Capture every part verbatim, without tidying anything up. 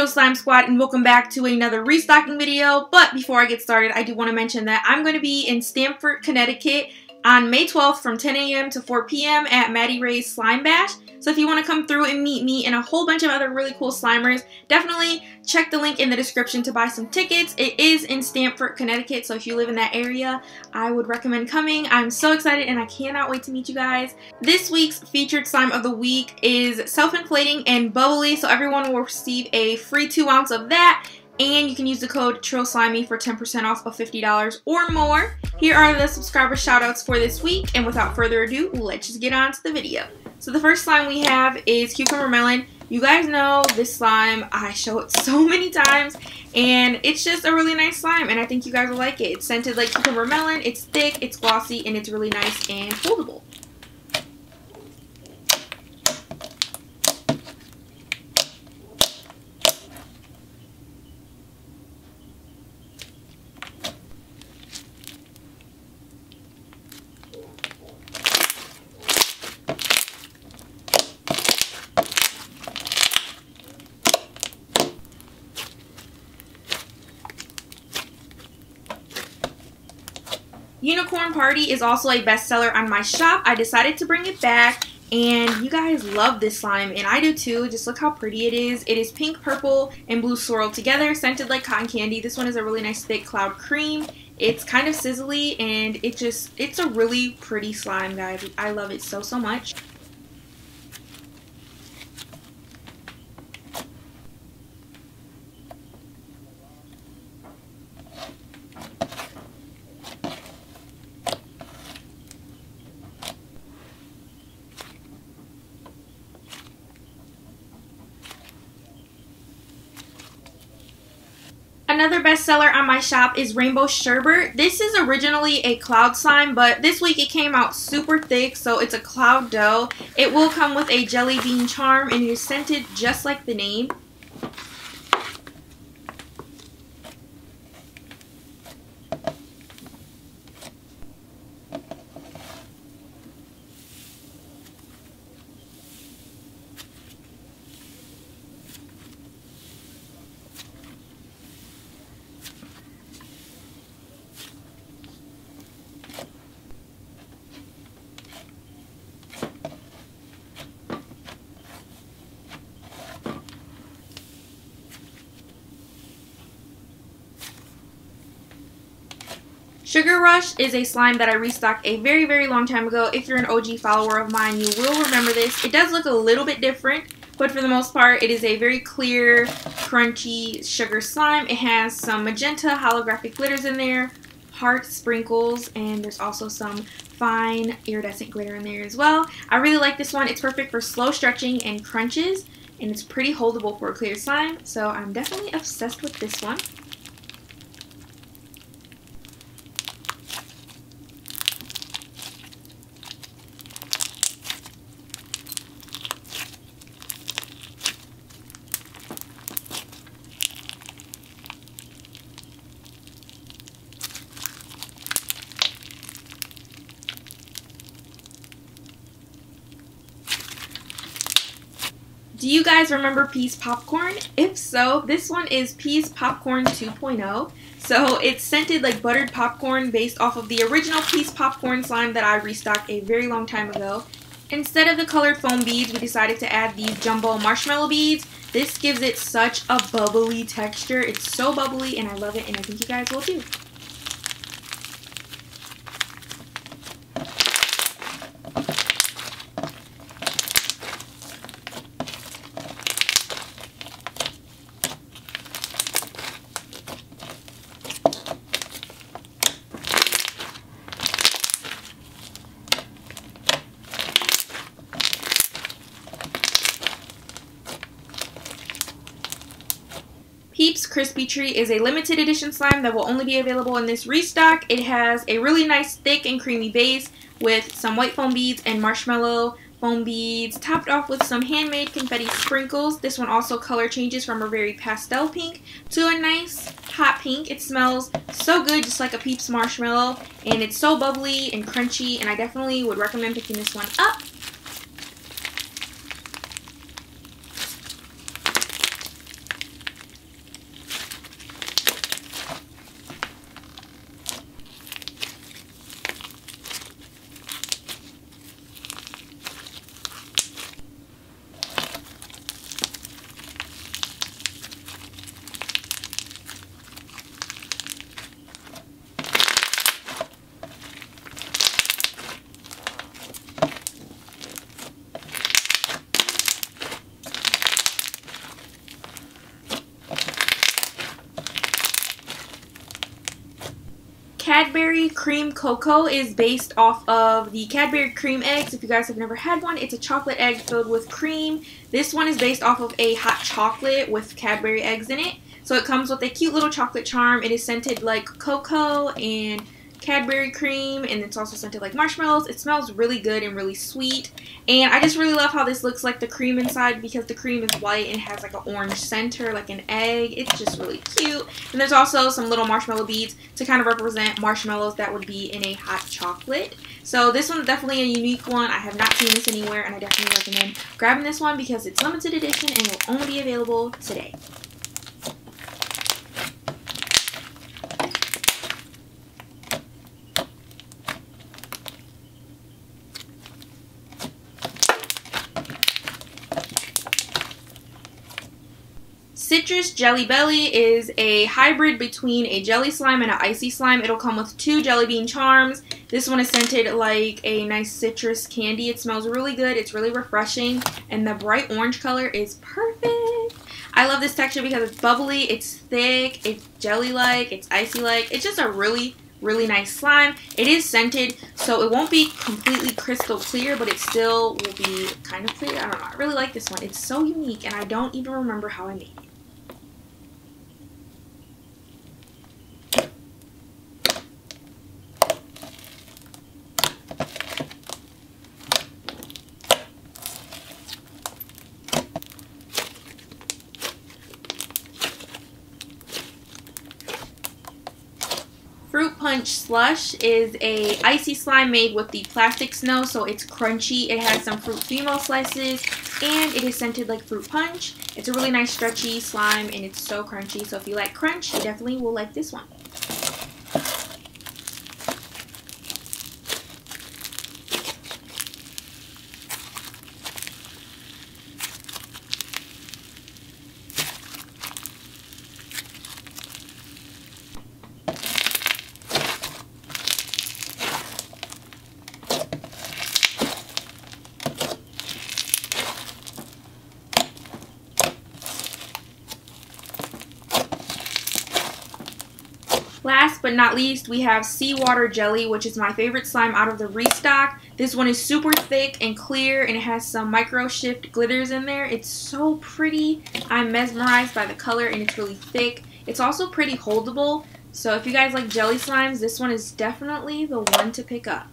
Trill Slime Squad, and welcome back to another restocking video. But before I get started, I do want to mention that I'm going to be in Stamford, Connecticut on May twelfth from ten A M to four P M at Maddie Ray's Slime Bash. So if you want to come through and meet me and a whole bunch of other really cool Slimers, definitely check the link in the description to buy some tickets. It is in Stamford, Connecticut, so if you live in that area, I would recommend coming. I'm so excited and I cannot wait to meet you guys. This week's featured slime of the week is self-inflating and bubbly, so everyone will receive a free two ounce of that. And you can use the code TRILSLIMY for ten percent off of fifty dollars or more. Here are the subscriber shoutouts for this week, and without further ado, let's just get on to the video. So the first slime we have is Cucumber Melon. You guys know this slime, I show it so many times, and it's just a really nice slime, and I think you guys will like it. It's scented like cucumber melon, it's thick, it's glossy, and it's really nice and foldable. Unicorn Party is also a bestseller on my shop. I decided to bring it back, and you guys love this slime, and I do too. Just look how pretty it is. It is pink, purple, and blue swirled together, scented like cotton candy. This one is a really nice thick cloud cream. It's kind of sizzly, and it just, it's a really pretty slime, guys. I love it so, so much. Another bestseller on my shop is Rainbow Sherbet. This is originally a cloud slime, but this week it came out super thick, so it's a cloud dough. It will come with a jelly bean charm, and it is scented just like the name. Sugar Rush is a slime that I restocked a very, very long time ago. If you're an O G follower of mine, you will remember this. It does look a little bit different, but for the most part, it is a very clear, crunchy sugar slime. It has some magenta holographic glitters in there, heart sprinkles, and there's also some fine iridescent glitter in there as well. I really like this one. It's perfect for slow stretching and crunches, and it's pretty holdable for a clear slime, so I'm definitely obsessed with this one. Do you guys remember Peas Popcorn? If so, this one is Peas Popcorn two point oh. So it's scented like buttered popcorn based off of the original Peas Popcorn slime that I restocked a very long time ago. Instead of the colored foam beads, we decided to add these jumbo marshmallow beads. This gives it such a bubbly texture. It's so bubbly and I love it, and I think you guys will too. Peeps Crispy Tree is a limited edition slime that will only be available in this restock. It has a really nice thick and creamy base with some white foam beads and marshmallow foam beads topped off with some handmade confetti sprinkles. This one also color changes from a very pastel pink to a nice hot pink. It smells so good, just like a Peeps marshmallow, and it's so bubbly and crunchy, and I definitely would recommend picking this one up. Cadbury Cream Cocoa is based off of the Cadbury Cream Eggs. If you guys have never had one, it's a chocolate egg filled with cream. This one is based off of a hot chocolate with Cadbury eggs in it. So it comes with a cute little chocolate charm. It is scented like cocoa and Cadbury cream, and it's also scented like marshmallows. It smells really good and really sweet, and I just really love how this looks like the cream inside, because the cream is white and has like an orange center like an egg. It's just really cute, and there's also some little marshmallow beads to kind of represent marshmallows that would be in a hot chocolate. So this one's definitely a unique one. I have not seen this anywhere, and I definitely recommend grabbing this one because it's limited edition and will only be available today. Citrus Jelly Belly is a hybrid between a jelly slime and an icy slime. It'll come with two jelly bean charms. This one is scented like a nice citrus candy. It smells really good. It's really refreshing, and the bright orange color is perfect. I love this texture because it's bubbly, it's thick, it's jelly-like, it's icy-like. It's just a really, really nice slime. It is scented, so it won't be completely crystal clear, but it still will be kind of clear. I don't know. I really like this one. It's so unique, and I don't even remember how I made it. Fruit Punch Slush is a icy slime made with the plastic snow, so it's crunchy. It has some fruit fimo slices, and it is scented like fruit punch. It's a really nice stretchy slime, and it's so crunchy, so if you like crunch, you definitely will like this one. Last but not least, we have Seawater Jelly, which is my favorite slime out of the restock. This one is super thick and clear, and it has some micro shift glitters in there. It's so pretty. I'm mesmerized by the color, and it's really thick. It's also pretty holdable, so if you guys like jelly slimes, this one is definitely the one to pick up.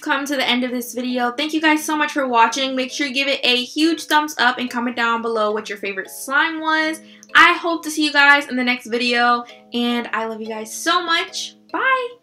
Come to the end of this video. Thank you guys so much for watching. Make sure you give it a huge thumbs up and comment down below what your favorite slime was. I hope to see you guys in the next video, and I love you guys so much. Bye!